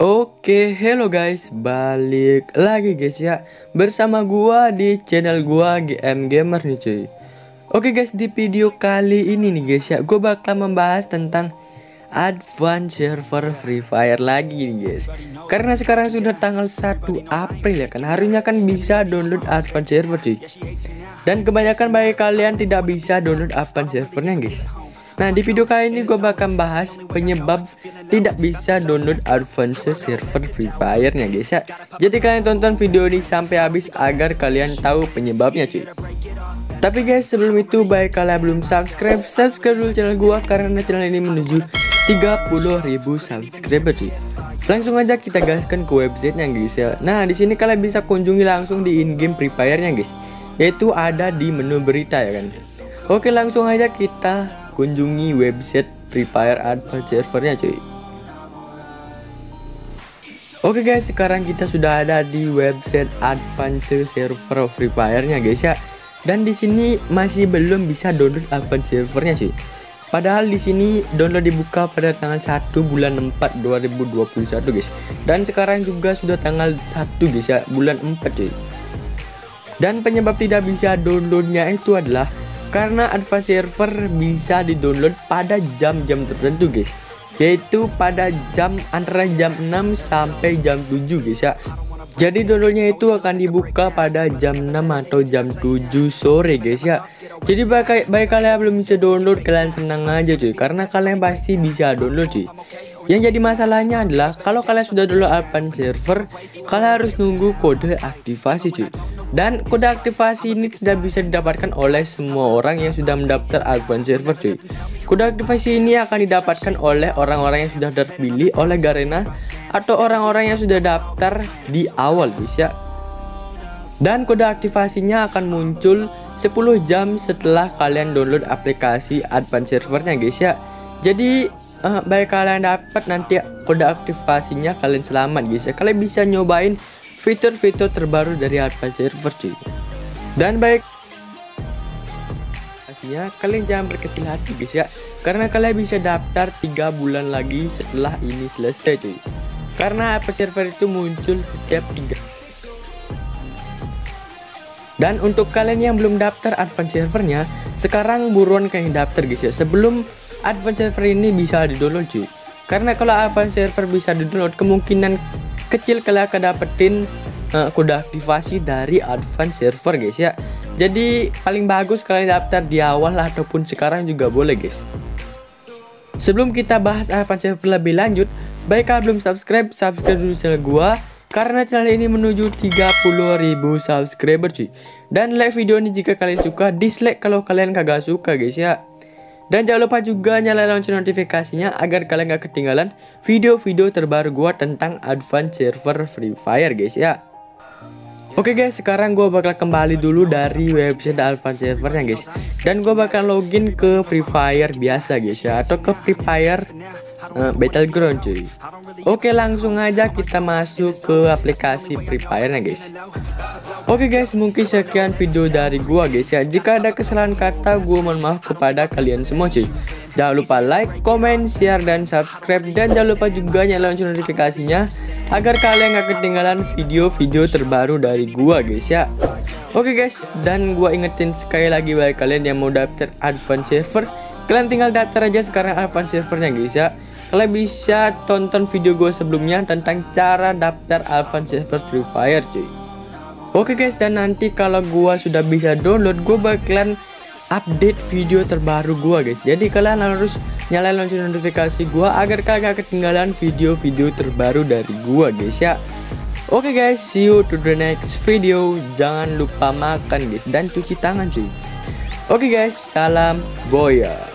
Oke, hello guys, balik lagi guys ya bersama gua di channel gua GM Gamer nih cuy. Oke guys, di video kali ini nih guys ya, gua bakal membahas tentang Advanced Server Free Fire lagi nih guys. Karena sekarang sudah tanggal 1 April ya kan, harinya kan bisa download Advanced Server cuy. Dan kebanyakan bagi kalian tidak bisa download Advanced Servernya guys. Nah, di video kali ini gue bakal bahas penyebab tidak bisa download Advanced Server Free Fire-nya guys ya. Jadi kalian tonton video ini sampai habis agar kalian tahu penyebabnya cuy. Tapi guys, sebelum itu baik kalian belum subscribe dulu channel gue karena channel ini menuju 30.000 subscriber cuy. Langsung aja kita gaskan ke websitenya guys ya. Nah, di sini kalian bisa kunjungi langsung di in-game Free Fire-nya guys. Yaitu ada di menu berita ya kan. Oke, langsung aja kita kunjungi website Free Fire Advanced Server-nya cuy. Oke guys, sekarang kita sudah ada di website Advanced Server Free Fire-nya guys ya. Dan di sini masih belum bisa download Advanced Server-nya cuy. Padahal di sini download dibuka pada tanggal 1 bulan 4 2021 guys. Dan sekarang juga sudah tanggal 1 guys ya, bulan 4 cuy. Dan penyebab tidak bisa downloadnya itu adalah karena Advanced Server bisa didownload pada jam-jam tertentu guys, yaitu pada jam antara jam 6 sampai jam 7 guys ya. Jadi downloadnya itu akan dibuka pada jam 6 atau jam 7 sore guys ya. Jadi baik kalian belum bisa download, kalian tenang aja cuy, karena kalian pasti bisa download cuy. Yang jadi masalahnya adalah kalau kalian sudah download Advanced Server, kalian harus nunggu kode aktivasi cuy. Dan kode aktivasi ini tidak bisa didapatkan oleh semua orang yang sudah mendaftar Advanced Server cuy. Kode aktivasi ini akan didapatkan oleh orang-orang yang sudah terpilih oleh Garena atau orang-orang yang sudah daftar di awal guys ya. Dan kode aktivasinya akan muncul 10 jam setelah kalian download aplikasi Advanced Servernya guys ya. Jadi baik kalian dapat nanti kode aktivasinya, kalian selamat guys ya. Kalian bisa nyobain fitur-fitur terbaru dari Advanced Server cuy. Dan baik pastinya kalian jangan berkecil hati guys ya, karena kalian bisa daftar 3 bulan lagi setelah ini selesai cuy. Karena Advanced Server itu muncul setiap 3. Dan untuk kalian yang belum daftar Advanced Servernya, sekarang buruan kalian daftar guys ya, sebelum Advanced Server ini bisa didownload cuy. Karena kalau Advanced Server bisa didownload, kemungkinan kecil kalian akan dapetin kode aktivasi dari Advanced Server guys ya. Jadi paling bagus kalian daftar di awal ataupun sekarang juga boleh guys. Sebelum kita bahas Advanced Server lebih lanjut, baik kalian belum subscribe dulu channel gua karena channel ini menuju 30.000 subscriber cuy. Dan like video ini jika kalian suka, dislike kalau kalian kagak suka guys ya. Dan jangan lupa juga nyalain lonceng notifikasinya agar kalian gak ketinggalan video-video terbaru gua tentang Advanced Server Free Fire guys ya. Oke guys, sekarang gua bakal kembali dulu dari website Advanced Servernya guys. Dan gua bakal login ke Free Fire biasa guys ya, atau ke Free Fire Battleground cuy. Oke, langsung aja kita masuk ke aplikasi Free Fire-nya guys. Oke guys, mungkin sekian video dari gua guys ya. Jika ada kesalahan kata, gua mohon maaf kepada kalian semua cuy. Jangan lupa like, comment, share, dan subscribe. Dan jangan lupa juga nyalain lonceng notifikasinya agar kalian gak ketinggalan video-video terbaru dari gua guys ya. Oke guys, dan gua ingetin sekali lagi bagi kalian yang mau daftar Advanced Server, kalian tinggal daftar aja sekarang Advanced Servernya guys ya. Kalian bisa tonton video gua sebelumnya tentang cara daftar Advanced Server Free Fire cuy. Oke guys, dan nanti kalau gua sudah bisa download, gua bakalan update video terbaru gua guys. Jadi kalian harus nyalain lonceng notifikasi gua agar kalian gak ketinggalan video-video terbaru dari gua guys ya. Oke guys, see you to the next video. Jangan lupa makan guys dan cuci tangan cuy. Oke guys, salam boya.